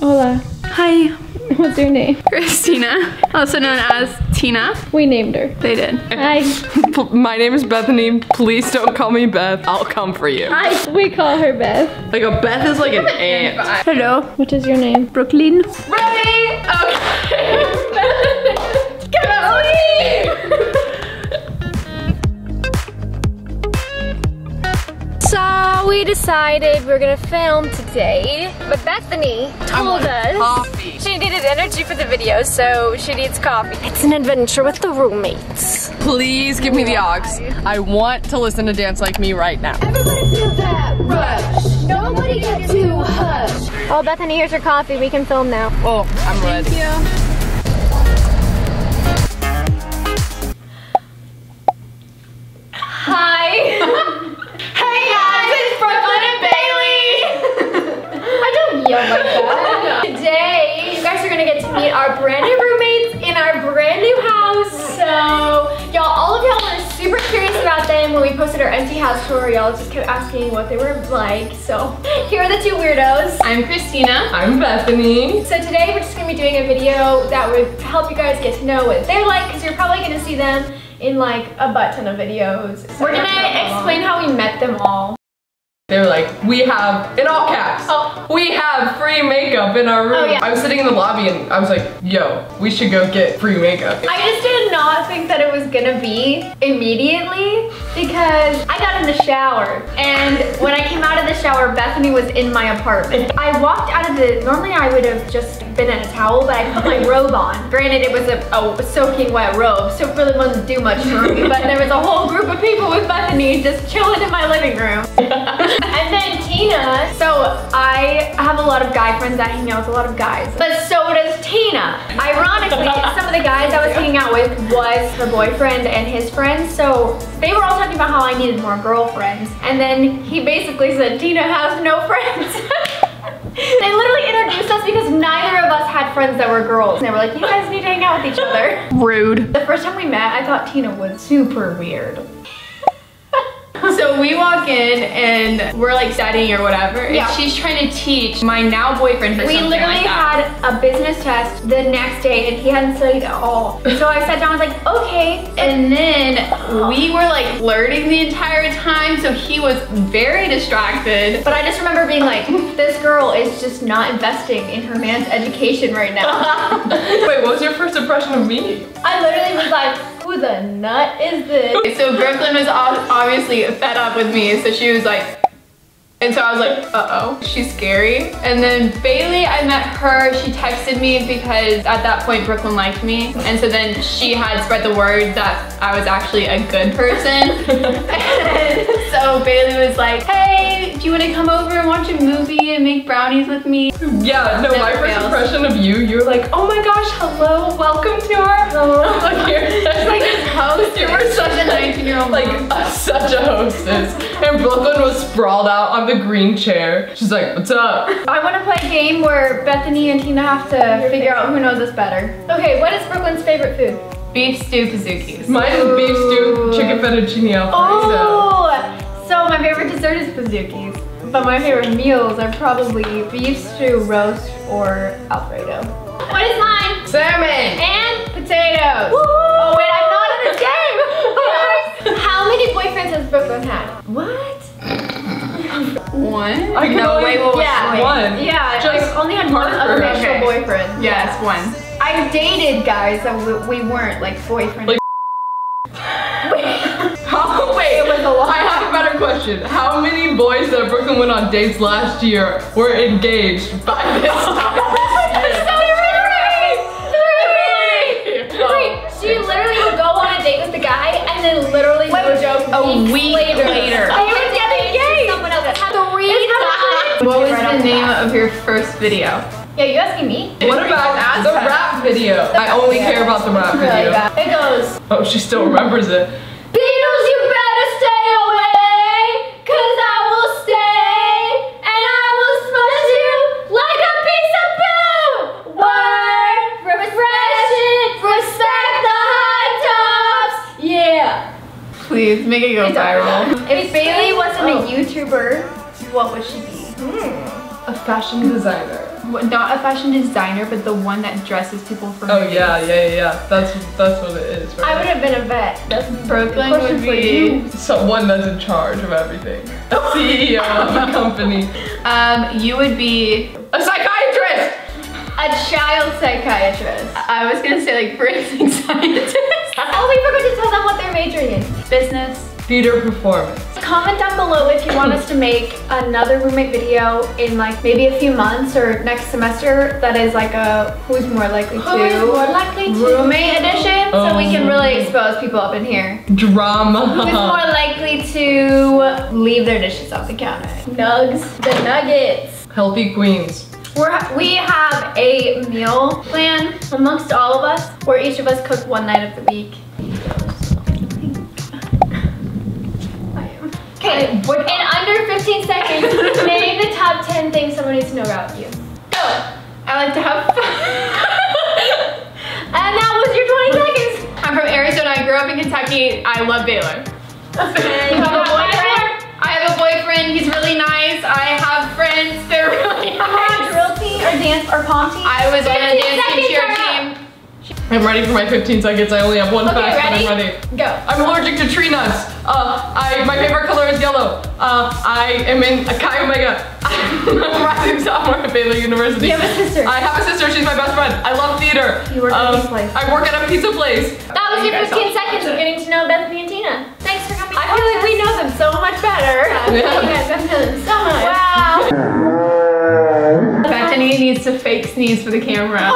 Hola. Hi. What's your name? Christina, also known as Tina. We named her. They did. Hi. My name is Bethany. Please don't call me Beth. I'll come for you. Hi. We call her Beth. Like a Beth is like an aunt. Hello. What is your name? Brooklyn. Brooklyn. Okay. Come on. So we decided we're gonna film today, but Bethany told us coffee. She needed energy for the video, so she needs coffee. It's an adventure with the roommates. Please give me the aux. I want to listen to Dance Like Me right now. Everybody feel that rush. Nobody get too hush. Oh, Bethany, here's your coffee. We can film now. Oh, I'm ready. Thank you. Our brand new roommates in our brand new house. So y'all, all of y'all were super curious about them when we posted our empty house tour. Y'all just kept asking what they were like. So here are the two weirdos. I'm Christina. I'm Bethany. So today we're just gonna be doing a video that would help you guys get to know what they're like, because you're probably gonna see them in like a butt ton of videos. So we're gonna explain how we met them all. They were like, we have, in all caps, we have free makeup in our room. Oh, yeah. I was sitting in the lobby and I was like, yo, we should go get free makeup. I just did not think that it was gonna be immediately, because I got in the shower, and when I came out of the shower, Bethany was in my apartment. I walked out of the, normally I would have just been in a towel, but I put my robe on. Granted, it was a soaking wet robe, so it really wasn't do much for me, but there was a whole group of people with Bethany just chilling in my living room. And then Tina, so I have a lot of guy friends that hang out with a lot of guys, but so does Tina. Ironically, some of the guys I was hanging out with was her boyfriend and his friends, so they were all talking about how I needed more girlfriends. And then he basically said, Tina has no friends. They literally introduced us because neither of us had friends that were girls. And they were like, you guys need to hang out with each other. Rude. The first time we met, I thought Tina was super weird. So we walk in and we're like studying or whatever, and she's trying to teach my now boyfriend. We literally had a business test the next day and he hadn't studied at all. So I sat down, I was like, okay. And then we were like flirting the entire time, so he was very distracted. But I just remember being like, this girl is just not investing in her man's education right now. Wait, what was your first impression of me? I literally was like, who the nut is this? So Brooklyn was obviously fed up with me, so she was like, and so I was like, uh-oh, she's scary. And then Bailey, I met her, she texted me because at that point Brooklyn liked me. And so then she had spread the word that I was actually a good person. And so Bailey was like, hey, do you wanna come over and watch a movie and make brownies with me? Yeah, no, my first impression of you, you were like, oh my gosh, hello, welcome to our home. You were such a 19-year-old, like such a hostess. And Brooklyn was sprawled out on the green chair. She's like, "What's up?" I want to play a game where Bethany and Tina have to figure out who knows us better. Okay, what is Brooklyn's favorite food? Beef stew pizookies. Mine is beef stew, chicken fettuccine alfredo. So my favorite dessert is pizookies, but my favorite meals are probably beef stew, roast, or alfredo. What is mine? Salmon and potatoes. Woo! Oh wait, I thought of the game. How many boyfriends has Brooklyn had? What? One? One. Yeah, just only had one official boyfriend. Yes, one. I've dated guys that we weren't like boyfriends. Like wait, it was a lot. I have a better question. How many boys that Brooklyn went on dates last year were engaged by this time? A week later. I was getting engaged. Someone else had three times. What was the name of your first video? Yeah, you asking me? What about the rap video? I only care about the rap video. It goes. Oh, she still remembers it. Beatles, you better stay away, 'cause I will stay, and I will smash you like a piece of poo. Word, refreshing, respect the high tops. Yeah. Please, make it go viral. If Bailey wasn't a YouTuber, what would she be? A fashion designer. not a fashion designer, but the one that dresses people for movies. Oh yeah, yeah, yeah. That's what it is. Right? I would have been a vet. That's Brooklyn would be someone that's in charge of everything. CEO of a company. You would be a psychiatrist. A child psychiatrist. I was gonna say like forensic scientist. Oh, we forgot to tell them what they're majoring in. Business. Theater performance. Comment down below if you want us to make another roommate video in like maybe a few months or next semester that is like a who's more likely to roommate edition, so we can really expose people up in here. Drama. Who's more likely to leave their dishes off the counter? Nugs. The nuggets. Healthy queens. We have a meal plan amongst all of us where each of us cook one night of the week. Okay, in under 15 seconds, name the top 10 things someone needs to know about you. Oh, I like to have fun. And that was your 20 seconds. I'm from Arizona, I grew up in Kentucky. I love Baylor. Okay, you have a boyfriend? I have a boyfriend, he's really nice. I have friends, they're really nice. Drill team or dance or pom team? I was on a dance and cheer team. I'm ready for my 15 seconds. I only have one fact, but I'm ready. Go. I'm allergic to tree nuts. My favorite color is yellow. I am in Chi Omega. I'm a rising sophomore at Baylor University. You have a sister. I have a sister. She's my best friend. I love theater. You work at a pizza place. I work at a pizza place. That was your 15 seconds of getting to know Bethany and Tina. Thanks for coming. I feel like we know them so much better. Wow. Bethany needs to fake sneeze for the camera.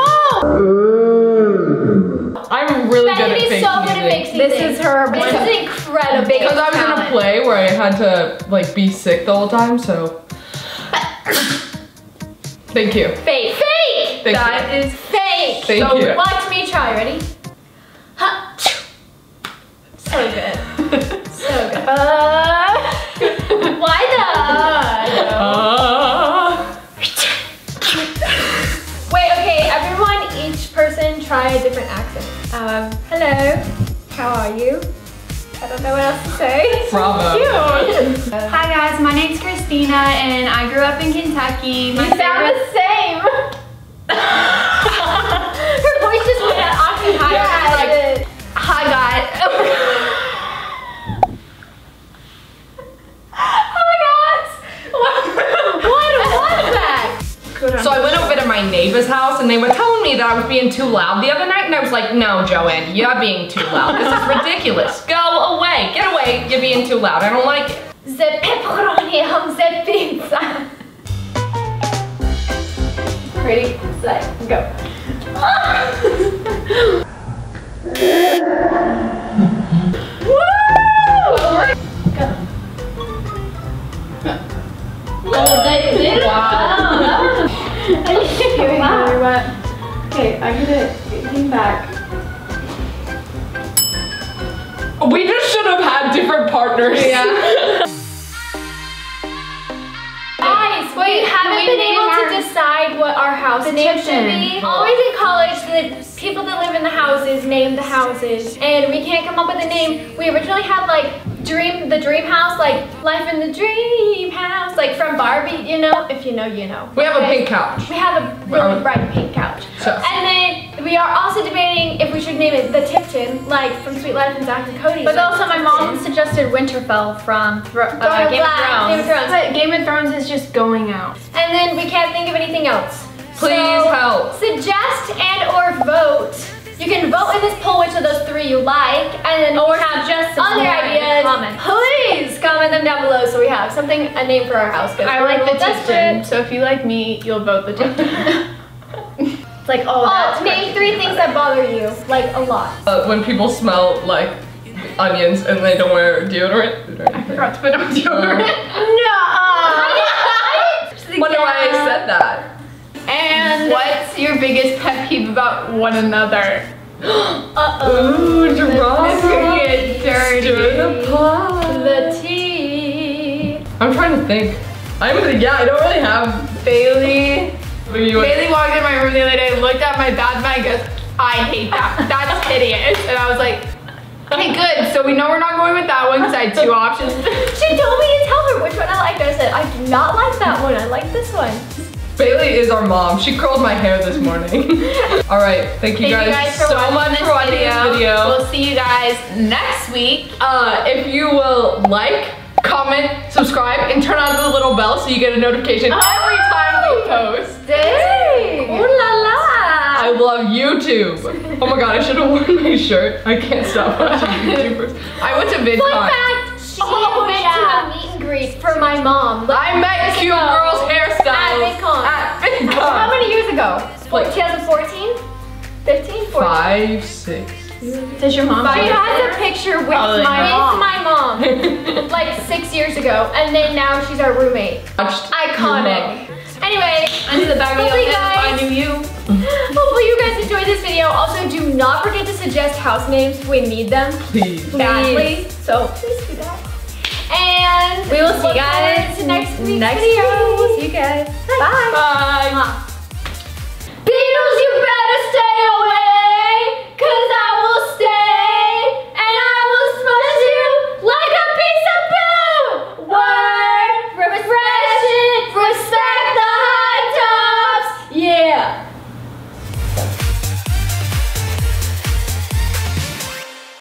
I'm really good at fake sneezing. This is her one. This is incredible. Because I was in a play where I had to like be sick the whole time, so. Thank you. Fake. Fake! Thank that you. Is fake. Thank so you. Watch me try. Ready? Huh. So good. So good. Why the? Wait, okay, everyone, each person try a different accent. Hello, how are you? I don't know what else to say. Bravo. Cute. Hi guys, my name's Christina and I grew up in Kentucky. You sound the same. Her voice just went off and higher. Yeah, like, hi guys. Oh my gosh. What was that? So I went over to my neighbor's house and they were telling me that I was being too loud the other night and I was like, no, Joanne, you're being too loud. This is ridiculous. Go away. Get away. You're being too loud. I don't like it. The pepperoni on the pizza. Ready, set, go. Woo! Go. Oh, they did. Wow. Okay, I'm gonna lean back. We just should have had different partners. Yeah. Guys, wait, haven't been able to decide what our house name should be. Always in college, the people that live in the houses name the houses, and we can't come up with a name. We originally had like the dream house, like life in the dream house, like from Barbie, you know? If you know, you know. We have a pink couch. We have a really bright pink couch. So. And then we are also debating if we should name it the Tipton, like from Sweet Life and Zack and Cody. But also my mom suggested Winterfell from Game of Thrones. But Game of Thrones is just going out. And then we can't think of anything else. Please help. Suggest and or vote. You can vote in this poll which of those three you like, and then or have just other ideas. Please comment them down below so we have something, a name for our house. I like the Tipton, so if you like me, you'll vote the Tipton. It's like, oh, that's name three things that bother you, like a lot. When people smell like onions and they don't wear deodorant. I forgot to put on deodorant. No! Wonder why I said that. And what's your biggest pet peeve about one another? Ooh, drama. Stir the pot. The tea. I'm trying to think. I don't really have. Bailey walked in my room the other day, looked at my bath mat, and goes, I hate that. That's hideous. And I was like, okay, good. So we know we're not going with that one because I had two options. She told me to tell her which one I liked. I said, I do not like that one. I like this one. Bailey is our mom. She curled my hair this morning. All right, thank you guys so much for watching this video. We'll see you guys next week. If you will like, comment, subscribe, and turn on the little bell so you get a notification every time we post. Dang! Ooh la la! I love YouTube. Oh my god, I should have worn my shirt. I can't stop watching YouTubers. I went to VidCon. For my mom. Look, I met cute girls hairstyles at VidCon. How many years ago? Like 2014? 15? 14? 5, 6. Does your mom? She has a picture with my mom. Like 6 years ago. And then now she's our roommate. Iconic. Anyway, onto the back of the finding you. Hopefully you guys enjoyed this video. Also, do not forget to suggest house names. We need them. Please. Badly. So please do that. And we will see you guys next week. See you guys. Bye. Bye. Bye.